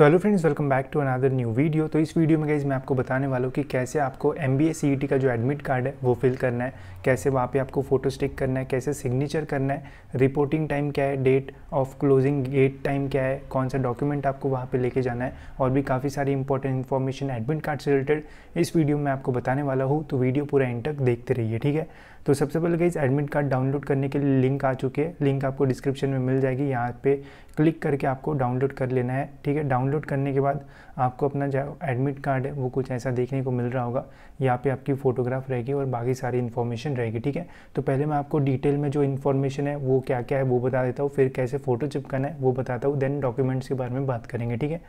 So hello friends, welcome back to another new video. तो इस video में guys मैं आपको बताने वाला हूँ कि कैसे आपको MBA CET का जो एडमिट कार्ड है वो फिल करना है, कैसे वहाँ पे आपको फ़ोटो स्टिक करना है, कैसे सिग्नेचर करना है, रिपोर्टिंग टाइम क्या है, date of closing gate time क्या है, कौन सा डॉक्यूमेंट आपको वहाँ पर लेके जाना है और भी काफ़ी सारी इंपॉर्टेंट इन्फॉर्मेशन एडमिट कार्ड से रिलेटेड इस वीडियो में आपको बताने वाला हूँ। तो वीडियो पूरा एंड तक देखते रहिए, ठीक है। तो सबसे पहले गाइस एडमिट कार्ड डाउनलोड करने के लिए लिंक आ चुके हैं, लिंक आपको डिस्क्रिप्शन में मिल जाएगी, यहाँ पर क्लिक करके आपको डाउनलोड कर लेना है, ठीक है। डाउनलोड करने के बाद आपको अपना जो एडमिट कार्ड है वो कुछ ऐसा देखने को मिल रहा होगा, यहाँ पे आपकी फ़ोटोग्राफ रहेगी और बाकी सारी इन्फॉर्मेशन रहेगी, ठीक है। तो पहले मैं आपको डिटेल में जो इन्फॉर्मेशन है वो क्या क्या है वो बता देता हूँ, फिर कैसे फ़ोटो चिपकाना है वो बताता हूँ, देन डॉक्यूमेंट्स के बारे में बात करेंगे, ठीक है।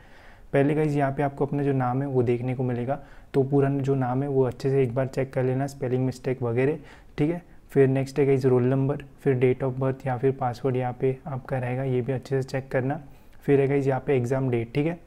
पहले गाइस यहाँ पे आपको अपना जो नाम है वो देखने को मिलेगा, तो पूरा जो नाम है वो अच्छे से एक बार चेक कर लेना, स्पेलिंग मिस्टेक वगैरह, ठीक है। फिर नेक्स्ट है गाइस रोल नंबर, फिर डेट ऑफ बर्थ या फिर पासवर्ड यहाँ पे आपका रहेगा, ये भी अच्छे से चेक करना। फिर है गाइस यहाँ पे एग्ज़ाम डेट, ठीक है।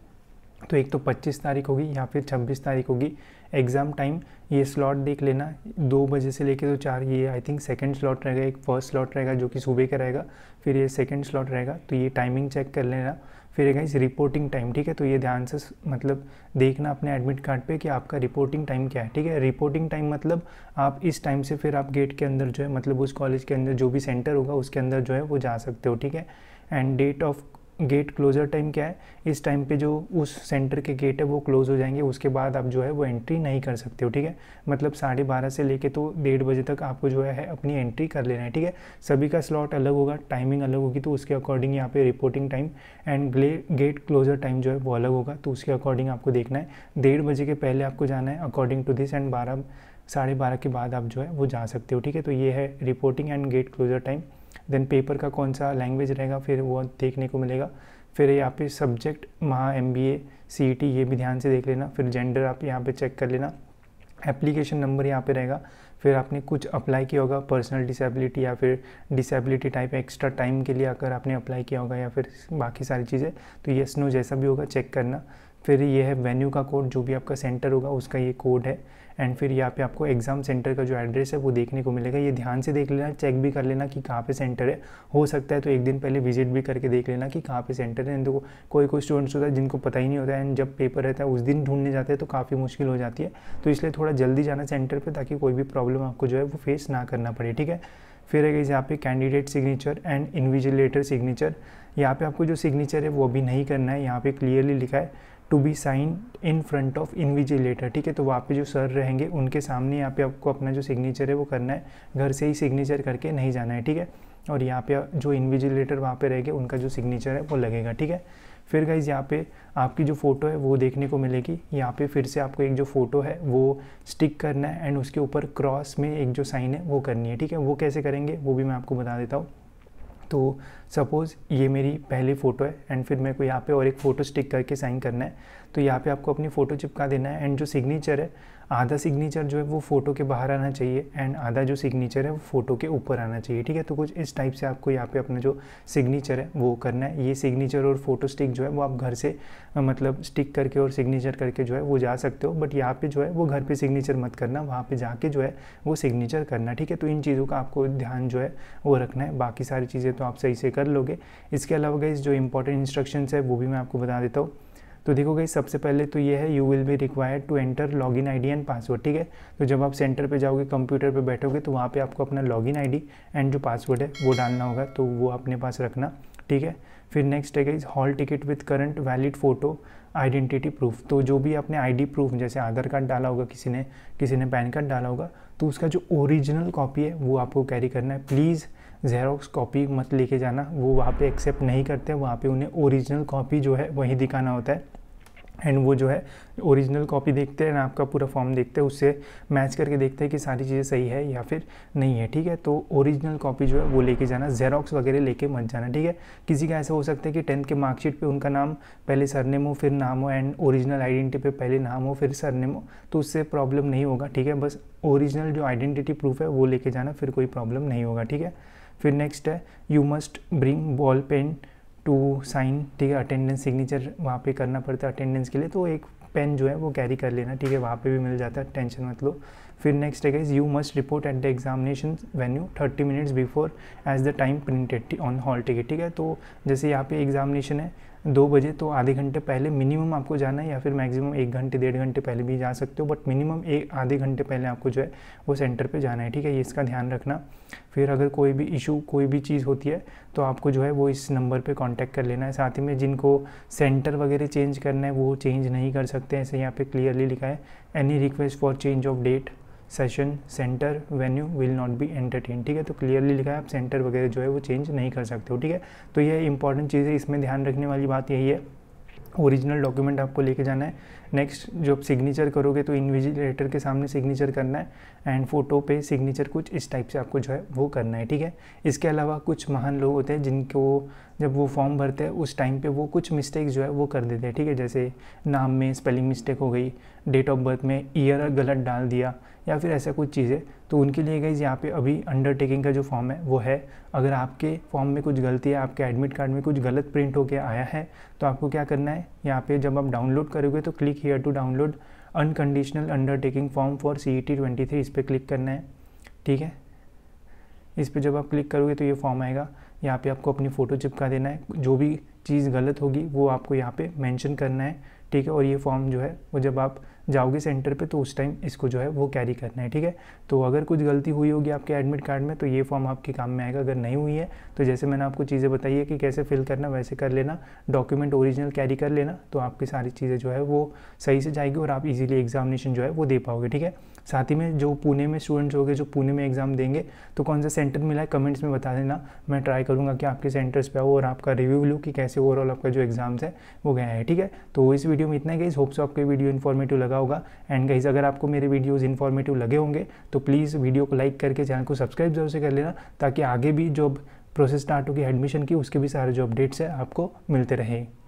तो एक तो 25 तारीख होगी या फिर 26 तारीख होगी। एग्ज़ाम टाइम ये स्लॉट देख लेना, 2 बजे से लेकर तो 4, ये आई थिंक सेकंड स्लॉट रहेगा, एक फर्स्ट स्लॉट रहेगा जो कि सुबह का रहेगा, फिर ये सेकंड स्लॉट रहेगा, तो ये टाइमिंग चेक कर लेना। फिर है गाइस रिपोर्टिंग टाइम, ठीक है। तो ये ध्यान से मतलब देखना अपने एडमिट कार्ड पे कि आपका रिपोर्टिंग टाइम क्या है, ठीक है। रिपोर्टिंग टाइम मतलब आप इस टाइम से फिर आप गेट के अंदर जो है मतलब उस कॉलेज के अंदर जो भी सेंटर होगा उसके अंदर जो है वो जा सकते हो, ठीक है। And date of gate closure time क्या है, इस टाइम पे जो उस सेंटर के गेट है वो क्लोज़ हो जाएंगे, उसके बाद आप जो है वो एंट्री नहीं कर सकते हो, ठीक है। मतलब 12:30 से लेके तो 1:30 बजे तक आपको जो है अपनी एंट्री कर लेना है, ठीक है। सभी का स्लॉट अलग होगा, टाइमिंग अलग होगी, तो उसके अकॉर्डिंग यहाँ पे reporting time and gate closure time जो है वो अलग होगा, तो उसके अकॉर्डिंग आपको देखना है। 1:30 बजे के पहले आपको जाना है अकॉर्डिंग टू दिस, एंड 12:30 के बाद आप जो है वो जा सकते हो, ठीक है। तो ये है reporting and gate closure time. Then paper का कौन सा लैंग्वेज रहेगा फिर वो देखने को मिलेगा। फिर यहाँ पे सब्जेक्ट महा MBA CET ये भी ध्यान से देख लेना। फिर जेंडर आप यहाँ पे चेक कर लेना, एप्लीकेशन नंबर यहाँ पे रहेगा। फिर आपने कुछ अप्लाई किया होगा, पर्सनल डिसेबिलिटी या फिर डिसेबिलिटी टाइप एक्स्ट्रा टाइम के लिए अगर आपने अप्लाई किया होगा या फिर बाकी सारी चीज़ें, तो येस नो जैसा भी होगा चेक करना। फिर ये है वेन्यू का कोड, जो भी आपका सेंटर होगा उसका ये कोड है। एंड फिर यहाँ पे आपको एग्ज़ाम सेंटर का जो एड्रेस है वो देखने को मिलेगा, ये ध्यान से देख लेना, चेक भी कर लेना कि कहाँ पे सेंटर है। हो सकता है तो एक दिन पहले विजिट भी करके देख लेना कि कहाँ पे सेंटर है, तो कोई स्टूडेंट्स होता है जिनको पता ही नहीं होता है, एंड जब पेपर रहता है उस दिन ढूंढने जाते हैं तो काफ़ी मुश्किल हो जाती है, तो इसलिए थोड़ा जल्दी जाना सेंटर पर ताकि कोई भी प्रॉब्लम आपको जो है वो फेस ना करना पड़े, ठीक है। फिर है यहाँ पे candidate signature and invigilator signature, यहाँ पे आपको जो सिग्नेचर है वो अभी नहीं करना है, यहाँ पे क्लियरली लिखा है to be sign in front of invigilator, ठीक है। तो वहाँ पे जो सर रहेंगे उनके सामने यहाँ पे आपको अपना जो सिग्नेचर है वो करना है, घर से ही सिग्नेचर करके नहीं जाना है, ठीक है। और यहाँ पे जो इन्विजिलेटर वहाँ पे रहेगा उनका जो सिग्नेचर है वो लगेगा, ठीक है। फिर गाइज़ यहाँ पे आपकी जो फ़ोटो है वो देखने को मिलेगी, यहाँ पे फिर से आपको एक जो फ़ोटो है वो स्टिक करना है एंड उसके ऊपर क्रॉस में एक जो साइन है वो करनी है, ठीक है। वो कैसे करेंगे वो भी मैं आपको बता देता हूँ। तो सपोज़ ये मेरी पहली फ़ोटो है एंड फिर मेरे को यहाँ पे और एक फ़ोटो स्टिक करके साइन करना है, तो यहाँ पे आपको अपनी फ़ोटो चिपका देना है। एंड जो सिग्नेचर है आधा सिग्नेचर जो है वो फ़ोटो के बाहर आना चाहिए एंड आधा जो सिग्नेचर है वो फ़ोटो के ऊपर आना चाहिए, ठीक है। तो कुछ इस टाइप से आपको यहाँ पे अपना जो सिग्नेचर है वो करना है। ये सिग्नेचर और फ़ोटो स्टिक जो है वो आप घर से मतलब स्टिक करके और सिग्नेचर करके जो है वो जा सकते हो, बट यहाँ पे जो है वो घर पे सिग्नेचर मत करना, वहाँ पे जाके जो है वो सिग्नेचर करना, ठीक है। तो इन चीज़ों का आपको ध्यान जो है वो रखना है, बाकी सारी चीज़ें तो आप सही से कर लोगे। इसके अलावा गाइस जो इंपॉर्टेंट इंस्ट्रक्शंस है वो भी मैं आपको बता देता हूँ। तो देखो गाइस सबसे पहले तो ये है you will be required to enter login ID and password, ठीक है। तो जब आप सेंटर पे जाओगे, कंप्यूटर पे बैठोगे, तो वहाँ पे आपको अपना लॉगिन आईडी एंड जो पासवर्ड है वो डालना होगा, तो वो अपने पास रखना, ठीक है। फिर नेक्स्ट है guys hall ticket with current valid photo identity proof, तो जो भी आपने आईडी प्रूफ जैसे आधार कार्ड डाला होगा किसी ने पैन कार्ड डाला होगा, तो उसका जो ओरिजिनल कॉपी है वो आपको कैरी करना है। प्लीज़ जेरोक्स कॉपी मत लेके जाना, वो वहाँ पे एक्सेप्ट नहीं करते, वहाँ पे उन्हें ओरिजिनल कॉपी जो है वही दिखाना होता है। एंड वो जो है ओरिजिनल कॉपी देखते हैं ना, आपका पूरा फॉर्म देखते हैं, उससे मैच करके देखते हैं कि सारी चीज़ें सही है या फिर नहीं है, ठीक है। तो ओरिजिनल कॉपी जो है वो लेके जाना, जेरोक्स वगैरह लेके मत जाना, ठीक है। किसी का ऐसा हो सकता है कि 10th के मार्कशीट पे उनका नाम पहले सरनेम हो फिर नाम हो, एंड ओरिजिनल आइडेंटिटी पे पहले नाम हो फिर सरनेम हो, तो उससे प्रॉब्लम नहीं होगा, ठीक है। बस ओरिजिनल जो आइडेंटिटी प्रूफ है वो लेके जाना, फिर कोई प्रॉब्लम नहीं होगा, ठीक है। फिर नेक्स्ट है you must bring ball pen to sign, ठीक है। अटेंडेंस सिग्नेचर वहाँ पे करना पड़ता है अटेंडेंस के लिए, तो एक पेन जो है वो कैरी कर लेना, ठीक है। वहाँ पे भी मिल जाता है, टेंशन मत लो। फिर नेक्स्ट है guys you must report at the examination venue 30 minutes before as the time printed on hall ticket, ठीक है। तो जैसे यहाँ पे एग्जामिनेशन है 2 बजे, तो आधे घंटे पहले मिनिमम आपको जाना है, या फिर मैक्सिमम 1 घंटे 1.5 घंटे पहले भी जा सकते हो, बट मिनिमम एक आधे घंटे पहले आपको जो है वो सेंटर पे जाना है, ठीक है। ये इसका ध्यान रखना। फिर अगर कोई भी इशू, कोई भी चीज़ होती है तो आपको जो है वो इस नंबर पे कांटेक्ट कर लेना है। साथ ही में जिनको सेंटर वगैरह चेंज करना है वो चेंज नहीं कर सकते, ऐसे यहाँ पे क्लियरली लिखा है, any request for change of date, session, centre, venue will not be entertain, ठीक है। तो क्लियरली लिखा है, आप सेंटर वगैरह जो है वो चेंज नहीं कर सकते हो, ठीक है। तो यह इंपॉर्टेंट चीज़ है, इसमें ध्यान रखने वाली बात यही है। ओरिजिनल डॉक्यूमेंट आपको लेके जाना है। नेक्स्ट, जब सिग्नेचर करोगे तो इन्विजिलेटर के सामने सिग्नेचर करना है, एंड फोटो पे सिग्नेचर कुछ इस टाइप से आपको जो है वो करना है, ठीक है। इसके अलावा कुछ महान लोग होते हैं जिनको जब वो फॉर्म भरते हैं उस टाइम पे वो कुछ मिस्टेक जो है वो कर देते हैं, ठीक है। जैसे नाम में स्पेलिंग मिस्टेक हो गई, डेट ऑफ बर्थ में ईयर गलत डाल दिया, या फिर ऐसा कुछ चीज़ें, तो उनके लिए गाइस यहाँ पे अभी अंडरटेकिंग का जो फॉर्म है वो है। अगर आपके फॉर्म में कुछ गलती है, आपके एडमिट कार्ड में कुछ गलत प्रिंट होकर आया है, तो आपको क्या करना है, यहाँ पे जब आप डाउनलोड करोगे तो click here to download unconditional undertaking form for CET 23, इस पर क्लिक करना है, ठीक है। इस पर जब आप क्लिक करोगे तो ये फॉर्म आएगा, यहाँ पे आपको अपनी फ़ोटो चिपका देना है, जो भी चीज़ गलत होगी वो आपको यहाँ पे मेंशन करना है, ठीक है। और ये फॉर्म जो है वो जब आप जाओगे सेंटर पे तो उस टाइम इसको जो है वो कैरी करना है, ठीक है। तो अगर कुछ गलती हुई होगी आपके एडमिट कार्ड में तो ये फॉर्म आपके काम में आएगा, अगर नहीं हुई है तो जैसे मैंने आपको चीज़ें बताई है कि कैसे फिल करना वैसे कर लेना, डॉक्यूमेंट ओरिजिनल कैरी कर लेना, तो आपकी सारी चीज़ें जो है वो सही से जाएगी और आप इजीली एग्जामिनेशन जो है वो दे पाओगे, ठीक है। साथ ही में जो पुणे में स्टूडेंट्स होंगे, जो पुणे में एग्ज़ाम देंगे, तो कौन सा सेंटर मिला है कमेंट्स में बता देना, मैं ट्राई करूँगा कि आपके सेंटर्स पर आओ और आपका रिव्यू लूँ कि कैसे ओवरऑल आपका जो एग्ज़ाम्स है वो गया है, ठीक है। तो इस वीडियो में इतना ही गाइस, होप्स आपको वीडियो इन्फॉर्मेटिव लगा होगा। एंड गाइस अगर आपको मेरे वीडियोस इन्फॉर्मेटिव लगे होंगे तो प्लीज़ वीडियो को लाइक करके चैनल को सब्सक्राइब जरूर से कर लेना, ताकि आगे भी जो प्रोसेस स्टार्ट होगी एडमिशन की उसके भी सारे जो अपडेट्स है आपको मिलते रहे।